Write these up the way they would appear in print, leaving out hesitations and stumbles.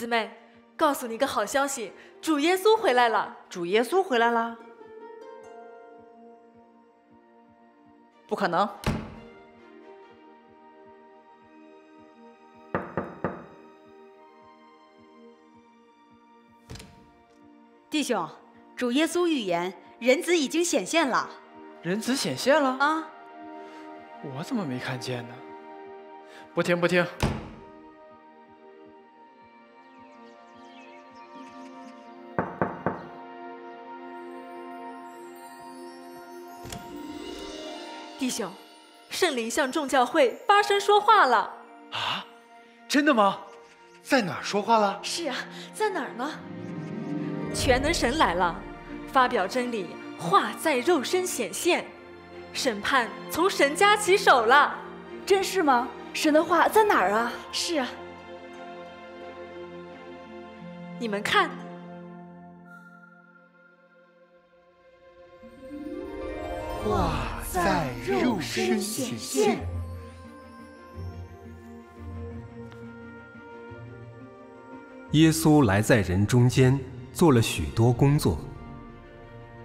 姊妹，告诉你个好消息，主耶稣回来了！主耶稣回来了？不可能！弟兄，主耶稣预言，人子已经显现了。人子显现了？啊！我怎么没看见呢？不听不听！ 弟兄，圣灵向众教会发声说话了。啊，真的吗？在哪儿说话了？是啊，在哪儿呢？全能神来了，发表真理，话在肉身显现，审判从神家起手了。真是吗？神的话在哪儿啊？是啊，你们看。 话在肉身显现。耶稣来在人中间做了许多工作，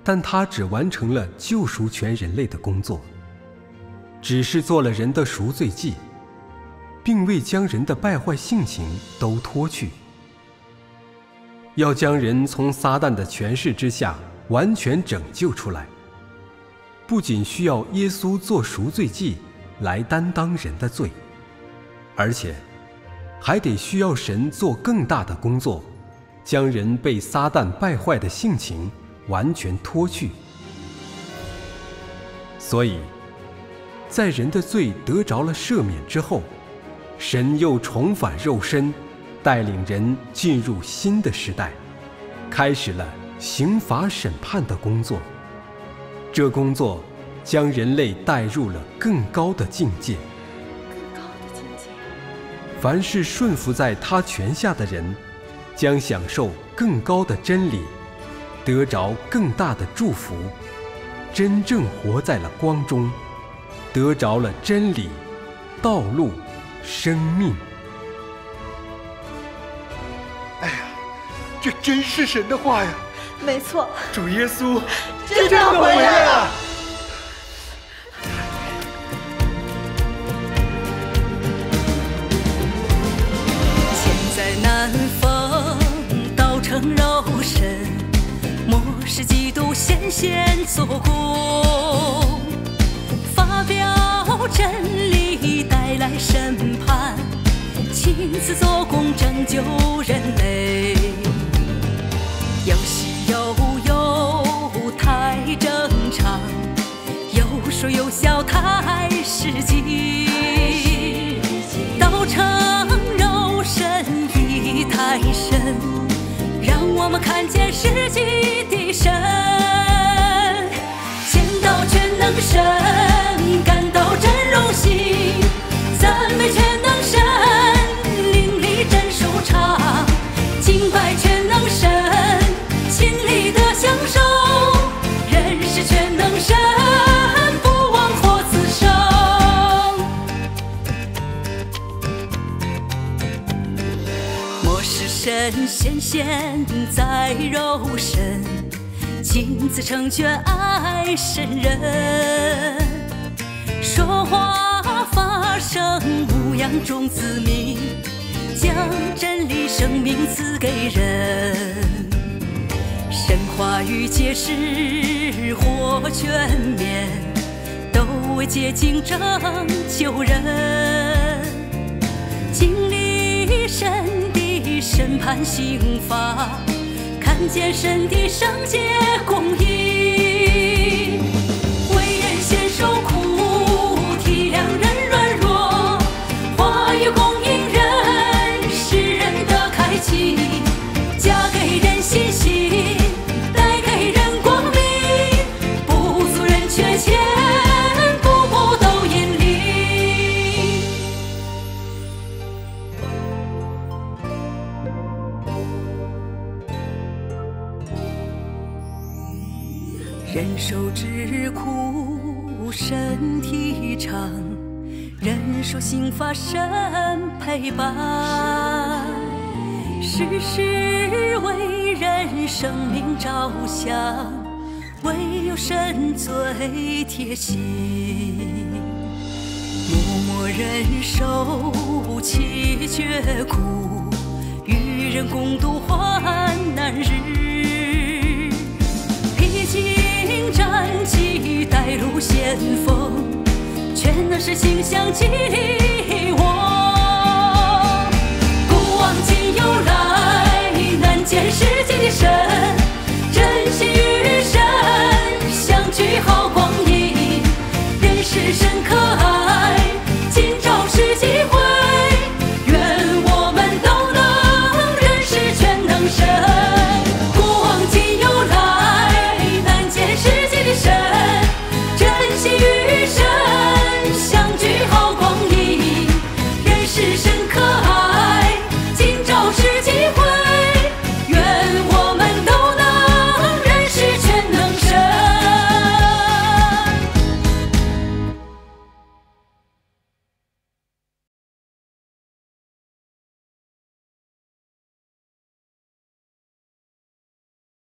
但他只完成了救赎全人类的工作，只是做了人的赎罪祭，并未将人的败坏性情都脱去，要将人从撒旦的权势之下完全拯救出来。 不仅需要耶稣做赎罪祭来担当人的罪，而且还得需要神做更大的工作，将人被撒旦败坏的性情完全脱去。所以，在人的罪得着了赦免之后，神又重返肉身，带领人进入新的时代，开始了刑罚审判的工作。 这工作将人类带入了更高的境界。更高的境界。凡是顺服在他权下的人，将享受更高的真理，得着更大的祝福，真正活在了光中，得着了真理、道路、生命。哎呀，这真是神的话呀！ 没错，主耶稣真的回来了。千载难逢，道成肉身，末世基督显现做工，发表真理，带来审判，亲自做工拯救人类。有喜。 有太正常，有说有笑太实际。道成肉身意太深，让我们看见实际的神。见到全能神，感到真荣幸，赞美全能神，灵里真舒畅，敬拜全能神。 心里的享受，人是全能神，不枉活此生。末世神显现在肉身，亲自成全爱神人。说话发声，牧养众子民，将真理生命赐给人。 神话语解释或全面，都为洁净拯救人。经历神的审判刑罚，看见神的圣洁公义，为人先受苦，体谅人软弱，话语供应人，使人的开启，加给人信心。 忍受之苦，神体长；忍受刑罚，神陪伴。时时为人生命着想，唯有神最贴心。默默忍受其绝苦，与人共度患难日。披荆斩棘，带路先锋，全能是心想激励我。 古往今又来，难见世间的神。